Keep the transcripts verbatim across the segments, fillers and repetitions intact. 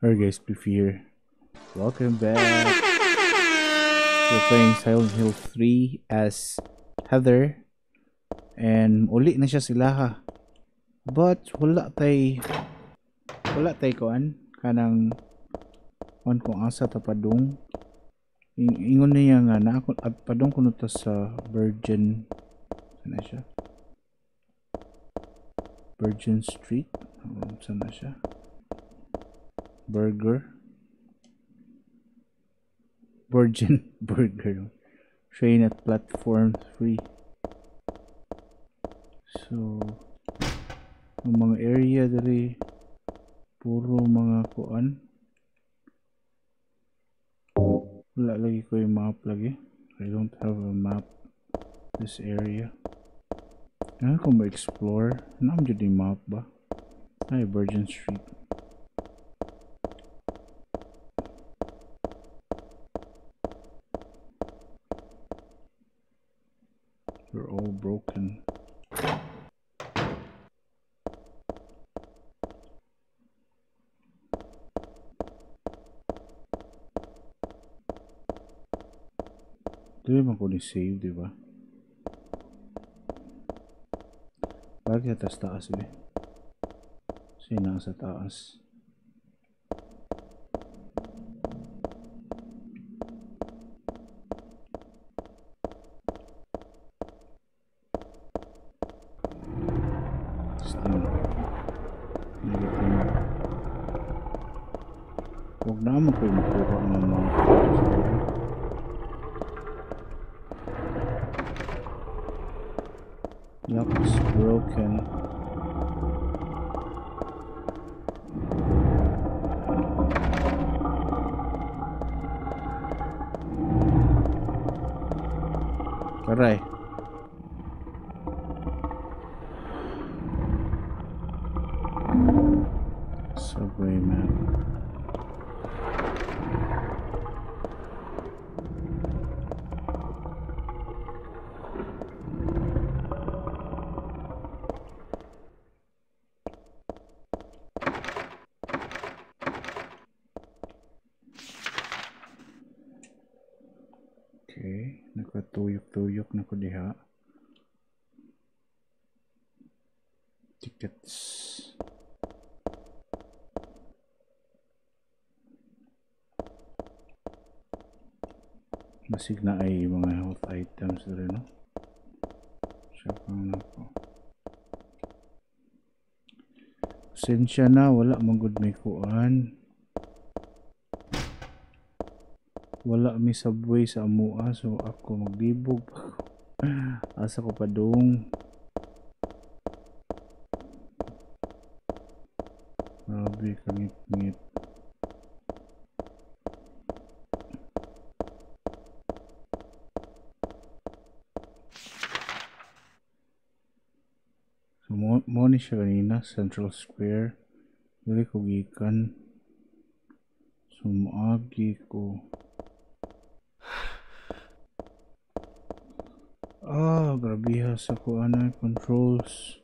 Alright guys, Piffy here. Welcome back. We're playing Silent Hill three as Heather. And uli na siya sila ha. But wala tay wala tay kuan kanang on kung asa ta padung. Ingon niya nga na ako padung kuno ta sa Virgin. Sana siya. Virgin Street. Sana siya. Burger Virgin Burger train at platform three. So ang mga area dali puro mga kuan, wala lagi ko yung map lagi. I don't have a map this area. Ano ko ma-explore? Ano dyan yung map ba? Ay, Virgin Street. We're all broken. Dili man ko ni-save, di ba? Bakit atas taas eh? Kasi nasa taas. Huwag naman ko yung makuha ng mga lock is broken. Aray. Subway map. Okay, nakatuyok-tuyok na ko diha. Tickets. Masig na ay mga health items rin, no? Siya pang na po. Pasensya na, wala mang good may kuan. Wala mi subway sa amua, so ako maglibog. Asa ko pa dong grabe kangit-ngit. So mo ni siya kanina, Central Square dili ko gikan, so maagi ko. Ah, grabiha sa kuana controls.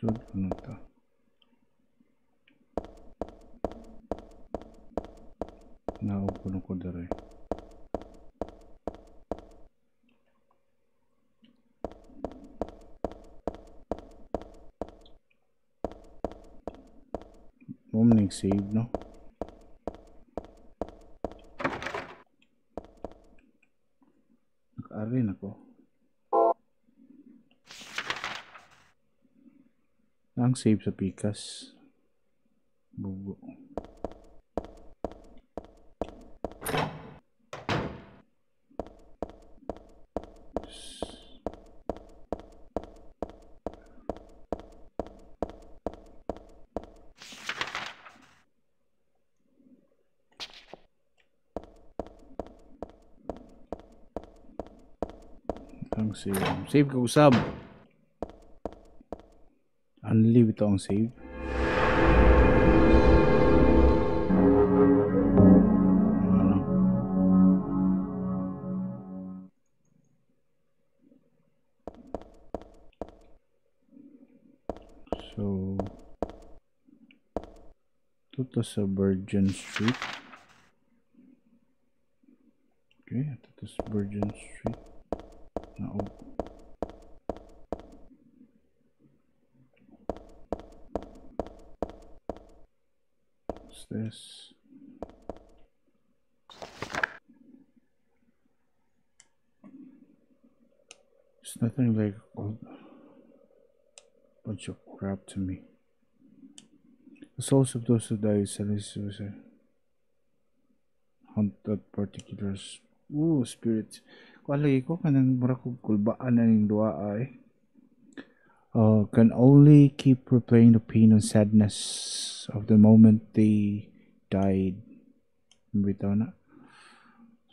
Sud ano ta? Naupo na ko dere. Moment save, no? Nag-arin ako. Ang save sa pikas. Bugo. Ang save. Save ka usab. Unlive ito ang save. Ito to sa Virgin Street. Okay, ito to sa Virgin Street. Na-o. What's this? It's nothing like a bunch of crap to me. The souls of those who die is a hunt that particular ooh, spirits. Kualay ko kanang marakog kulbaan na ning duwa ay. Uh, can only keep replaying the pain and sadness of the moment they died. Bitaw na.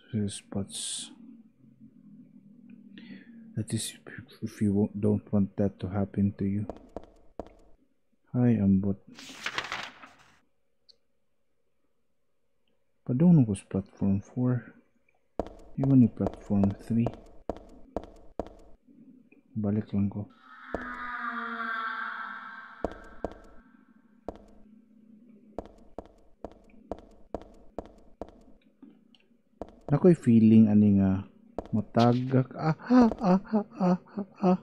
So, spots. That is if you won't, don't want that to happen to you. Hi, Ambot. Padong was platform four. Even platform three. Balik lang ko. Nakoy feeling ani nga matagak. Ah ah ah ah ah ah.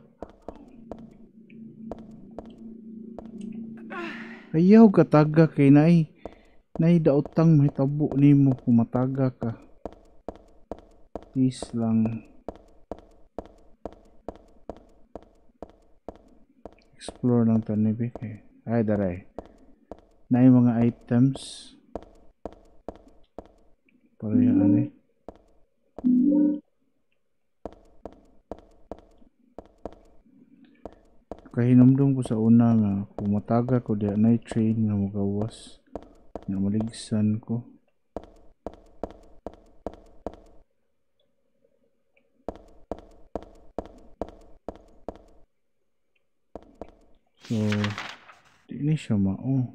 Ayaw ka tagak kay nai. Nay daotang mahitabo nimo kumataga ka. Peace lang. Explore lang tanibik eh. Ay daray. Nay mga items. Para yan ani. Kahinomdong ko sa una nga kumataga ko diha nay train nga magawas. Na maligsan ko. So, di na siya mao.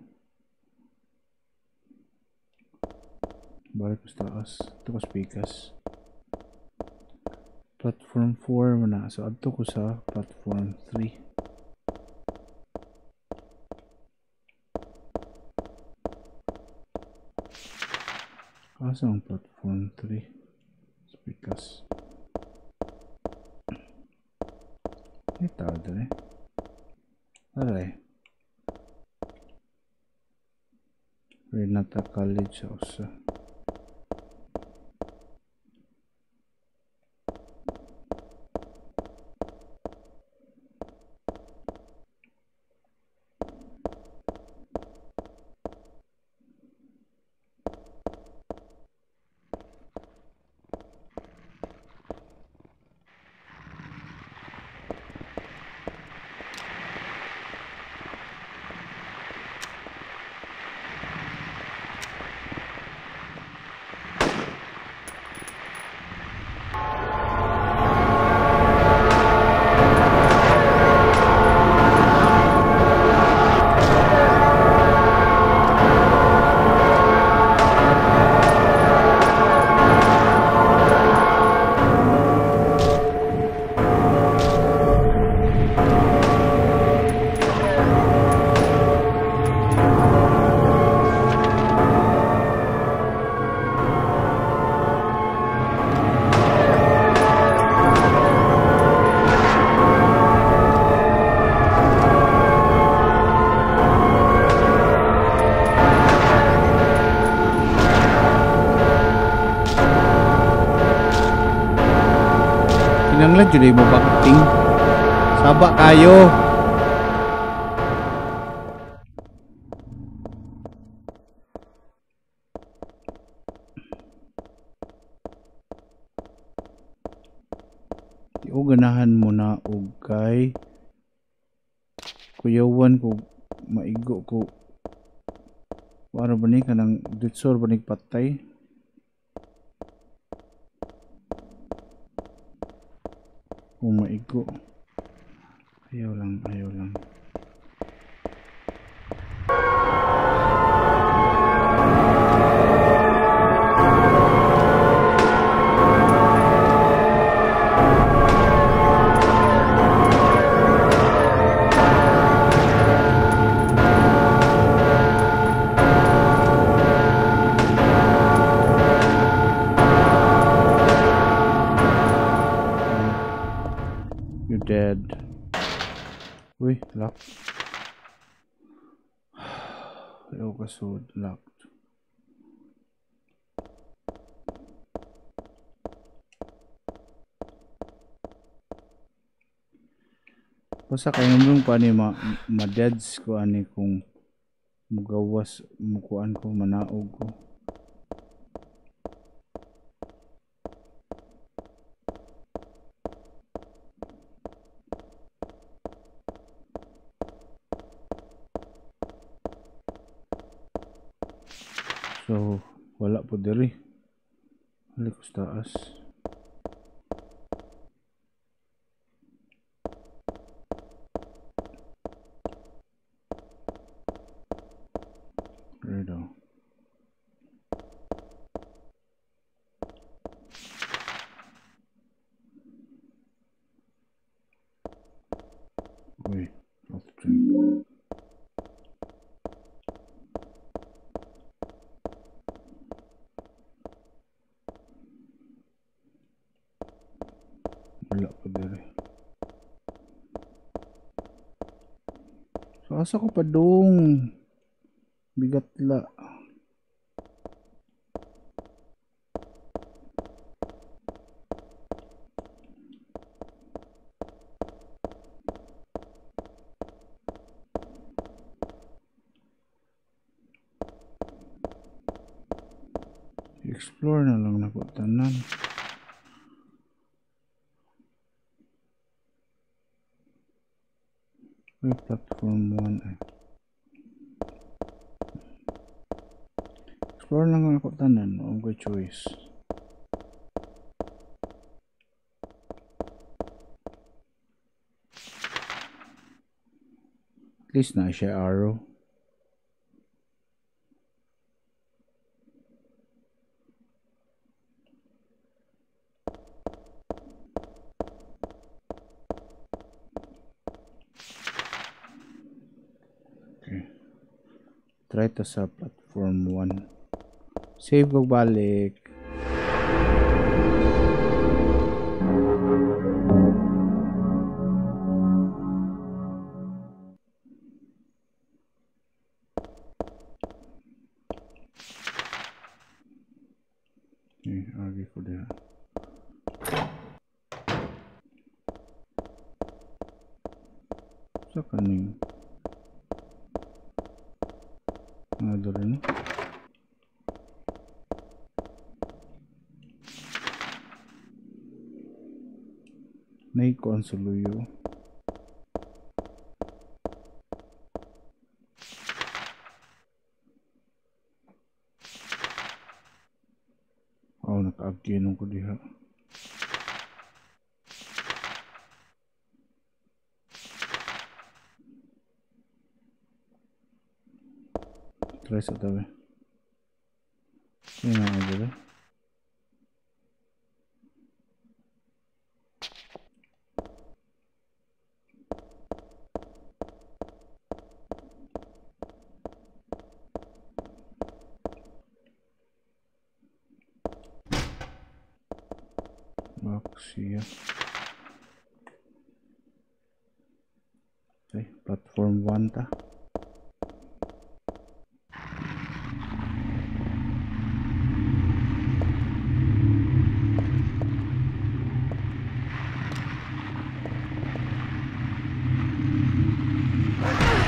Balik ko sa taas. Ito ko sa pikas. Platform four muna. So, adto ko sa platform three. Asa ang platform three? Speakers. May tawad doon eh. Aray. Renata College also. Juday mo bakting sabak kayo iuganahan mo na og kay kuyawan ko maigo ko waro ba ni kanang ditsor ba ni patay. Oh my god. Ayaw lang, ayaw lang. Ui, locked. The ogre sword locked. Basta kayo mong paano yung ma-deads ko ani kung magawas mukuan ko, manaog ko. So, wala po diri. Halikos taas. Asa ko pa dong bigat la explore na lang na po tanan. Platform one. Explore lang ang tanan, ang good choice. At least na siya arrow. Try to sa platform one. Save ko balik. Okay, agi ko diha. Sa kaning Adorno. Nay konsoluyo. Oh, nakaagyan ko diha. Try sa tabi. Yun na ang dali. Box here. Okay, platform one ta.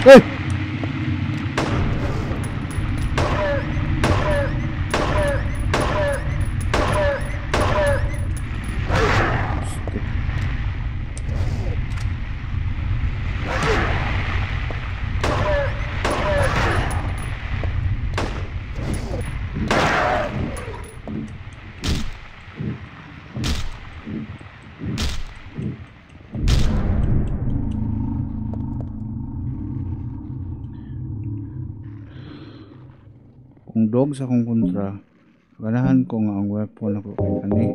Hey! Dog sa akong kontra, ganahan ko nga ang weapon ako kay kani.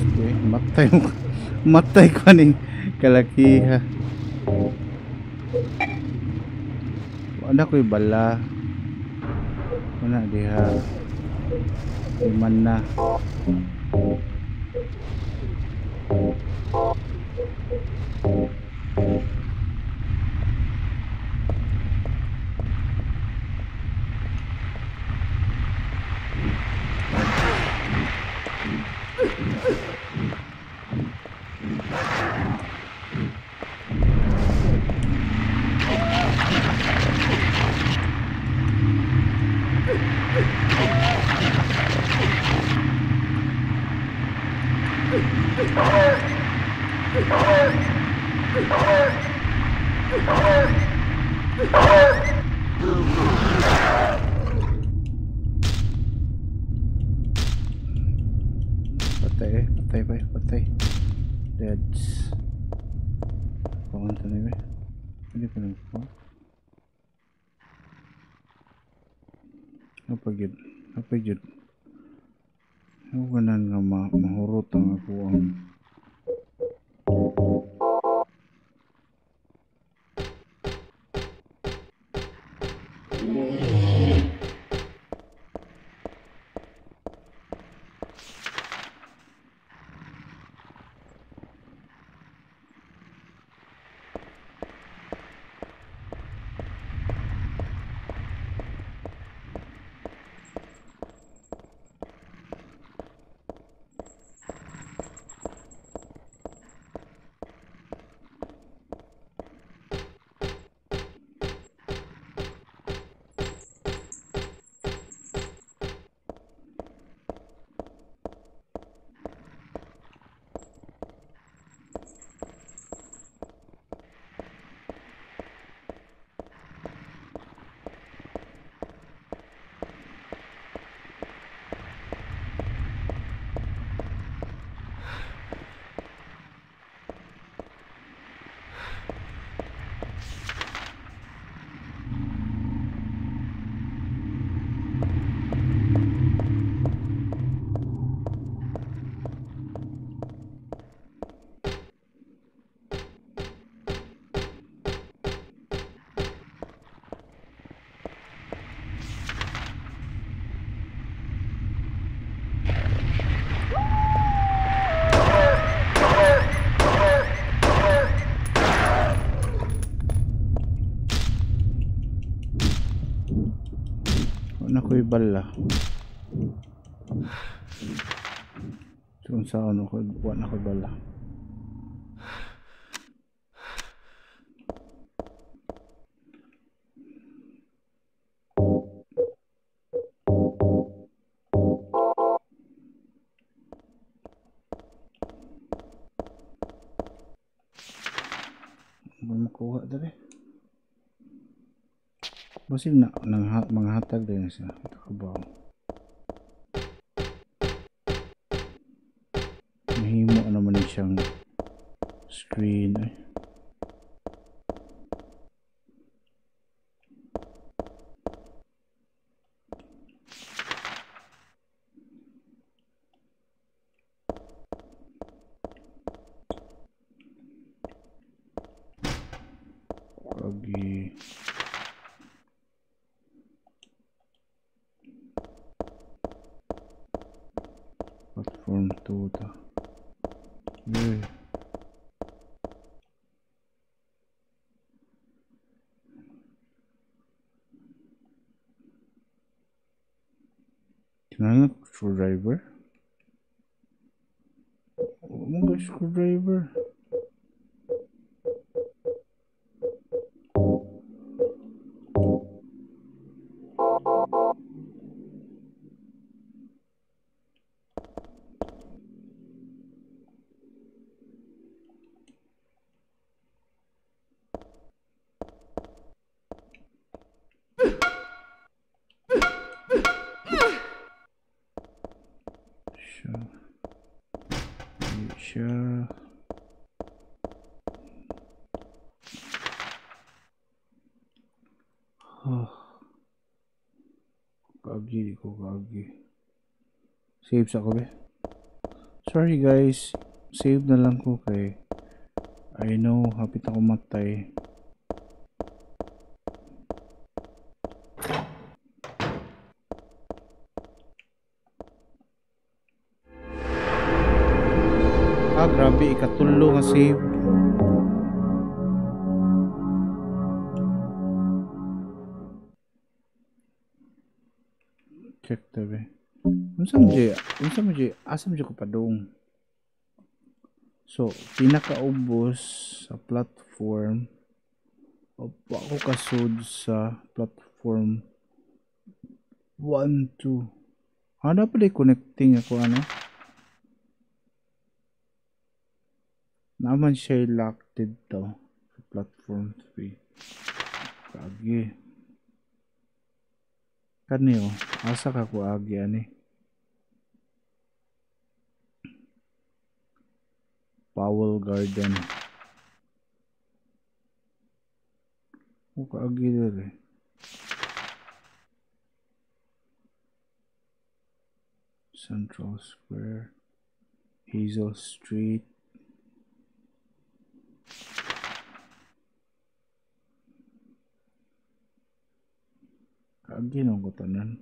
Sige, matay mo. Matay ko ni kalakiha. Wala ko'y bala. Wala diha. Iman na. Napagid ako ganan nga ma mahurot ang ako ang bala. Kung saan ako, buwan ako bala. Makuha dali. Masig na mga hatag din sila. Ito ka ba? Mahimo naman din siyang screen eh. Screwdriver. Mga screwdriver. Save sa ko ba? Sorry guys, save na lang ko kay I know hapit ako matay. Ah, grabe, ikatulo nga save. Check tabi. Unsa mo jay? Unsa mo jay? Asa mo jay ko padung? So, pinakaubos sa platform. Opa, ako kasod sa platform one, two. Ah, dapat ay connecting ako ano? Naman siya locked to sa platform three. Kagi. Kaniyo, asa ka ko agi ani? Powell Garden. Uka agi dere. Central Square, Hazel Street. Agi nang ko tanan.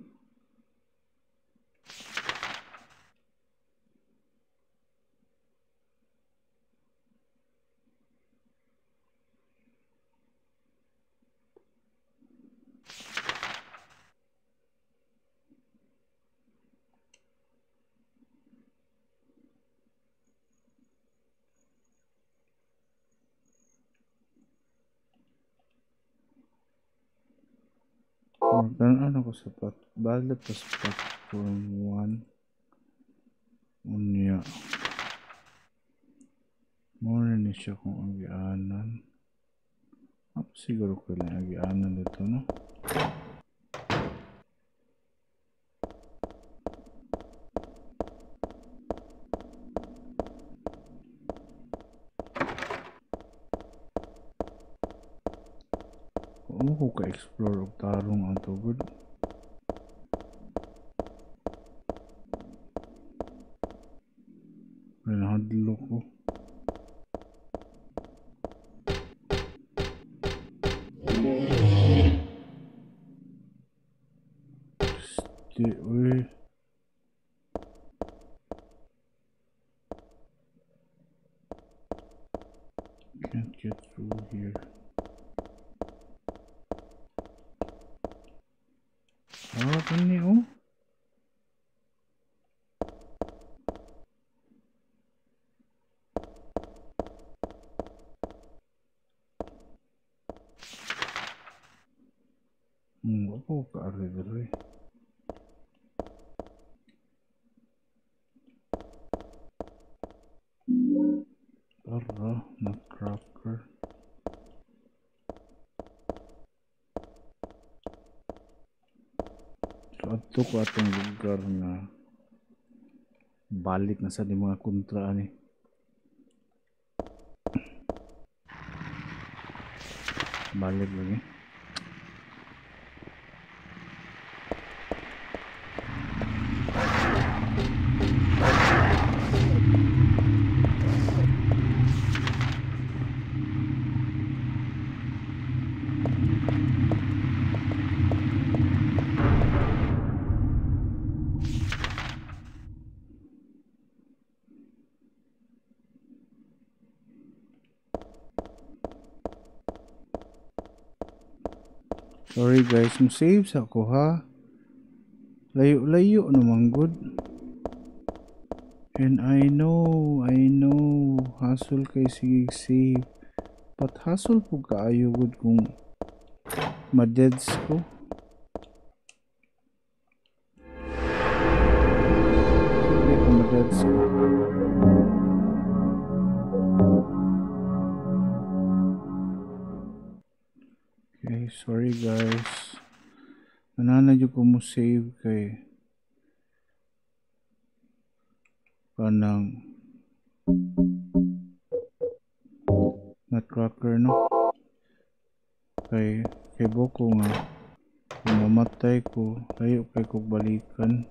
Ano ko sa pot? Balot ko sa platform one. Unya. Muna na siya kung agianan. Ako siguro ko lang agianan dito, no? Explore of tarong ang tubod. Nahadlo ko. Stay away. Can't get through here. Oh, kani oh. Hmm, ako kaari diri. Tara, nutcracker. Ito ko atong lugar na balik na sa di mga kontra ni. Balik lagi. Sorry guys, yung save sa ko ha. Layo-layo naman good. And I know, I know, hassle kay sige save. But hassle po kaayo good kung ma-deads ko. Sige kung ma-deads ko. Okay, sorry guys. Nananadyo ko mo save kay kanang nutcracker no. Kay kay boko nga mamatay ko, layo kay ko balikan.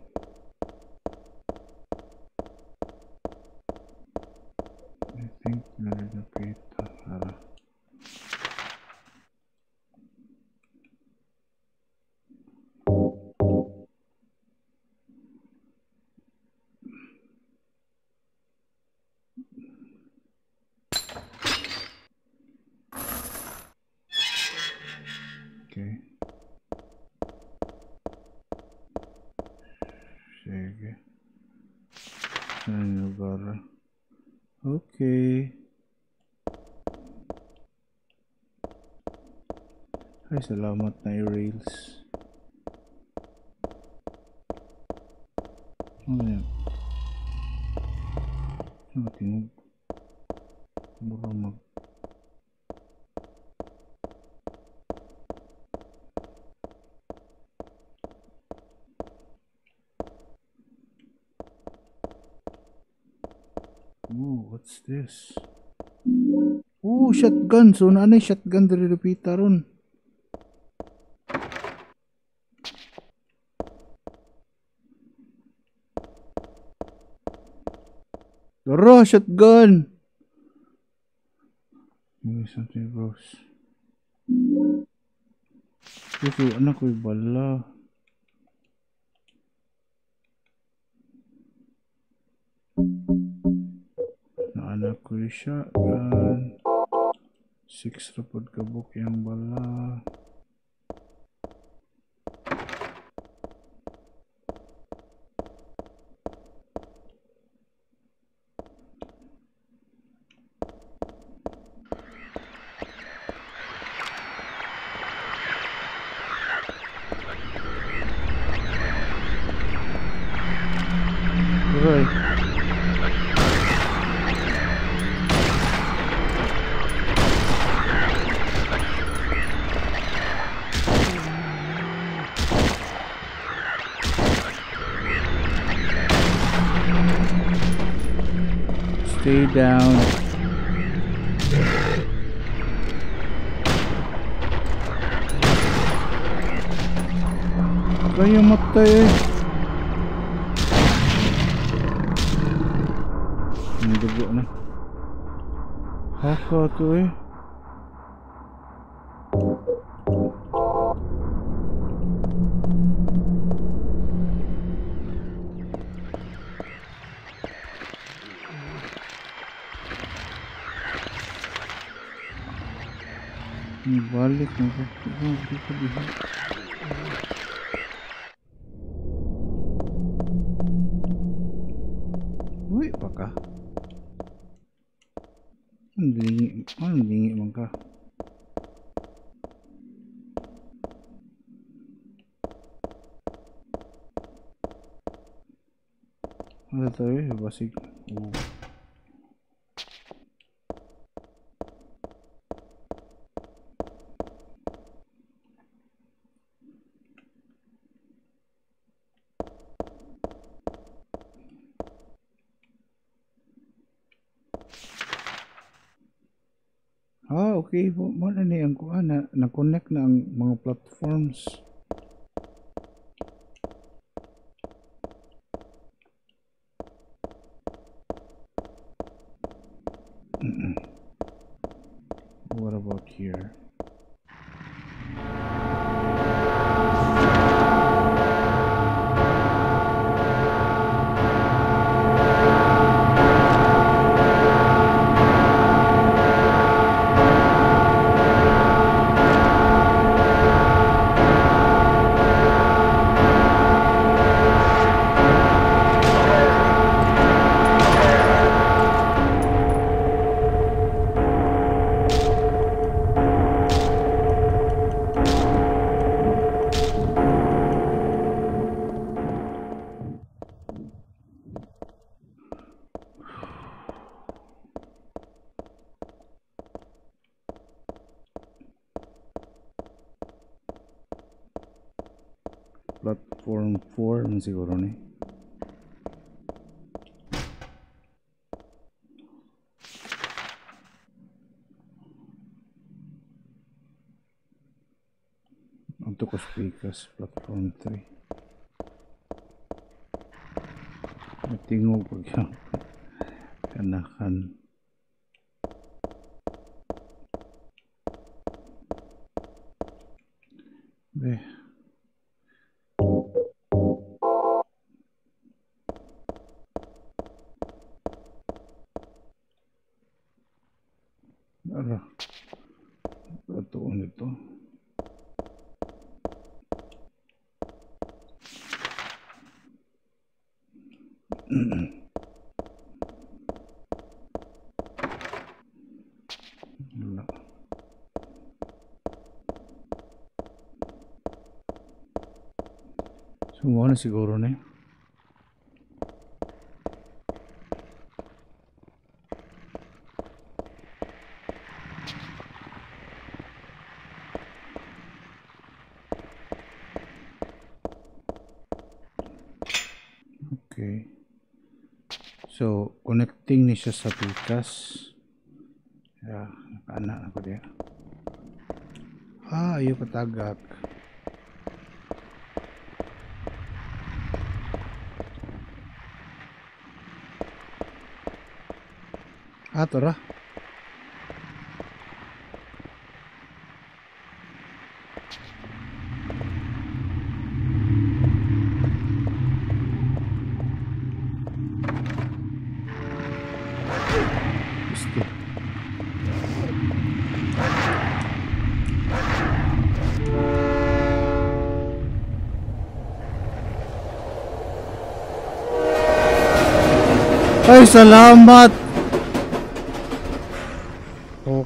Okay. Chega. Ai, meu barra. Ok. Ay, salamat na yung rails. Ano yan? Ano tinog? Baka mag... Oh, what's this? Oh, shotgun! So, naanay shotgun dari repeat taron. Daro, shotgun! Maybe something gross. Ito, anak ko'y bala. Anak ko'y shotgun. Six report kabuk yang bala. Stay down. Kayo matay. Ang dugo na. Haka to eh. Balik na ko. Oh, di ko di ko. Uy, baka. Ang dingi. Ang dingi man ka. Ano tayo? Basig. Oh. Ah, okay. Muna na yung kuha na na-connect na ang mga platforms. What about here? Platform four siguro ni. Untuk speakers platform three. Matingog ko yung kanakan. Beh. Ara, ito nito. Buona sicuro ne okay, so connecting ni siya sa butas ya anak ako dia ah ayo patagak. Ah, tara. Ay, salamat.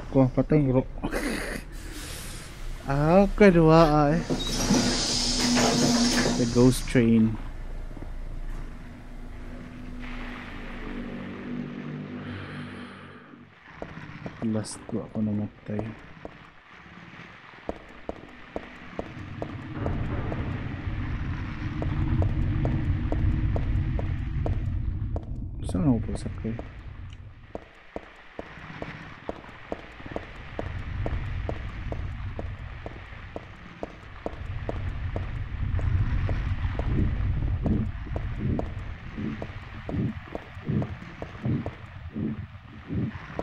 Kau patay bro. Ah, kedua ay. The ghost train. Last ko ako namatay. Saan ako po sa kay?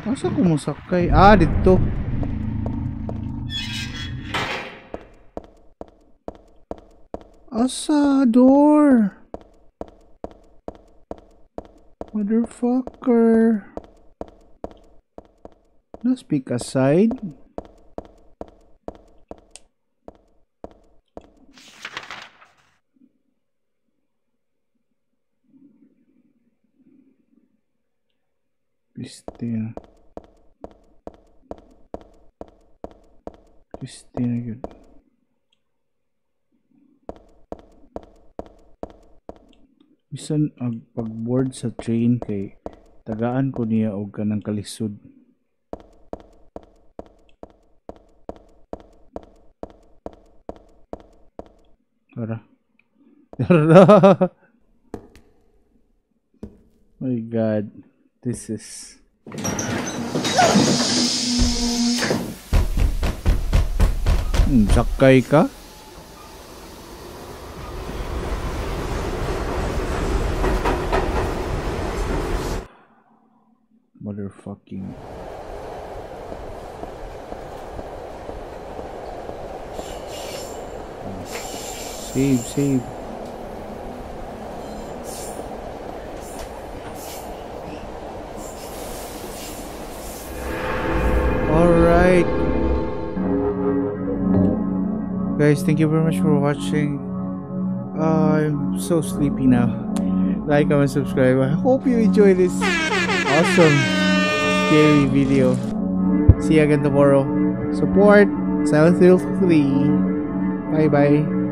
Masa aku mau sakay? Ah, dito. Asa door. Motherfucker. Let's pick a side. Christina. Christina good. Bisan ang pagboard sa train kay tagaan ko niya og kanang kalisod. Tara. Tara. Oh my god. This is Hmm, sakay ka? Motherfucking save, save. Guys, thank you very much for watching. uh, I'm so sleepy now. Like, comment, subscribe. I hope you enjoy this awesome scary video. See you again tomorrow. Support Silent Hill three. Bye bye.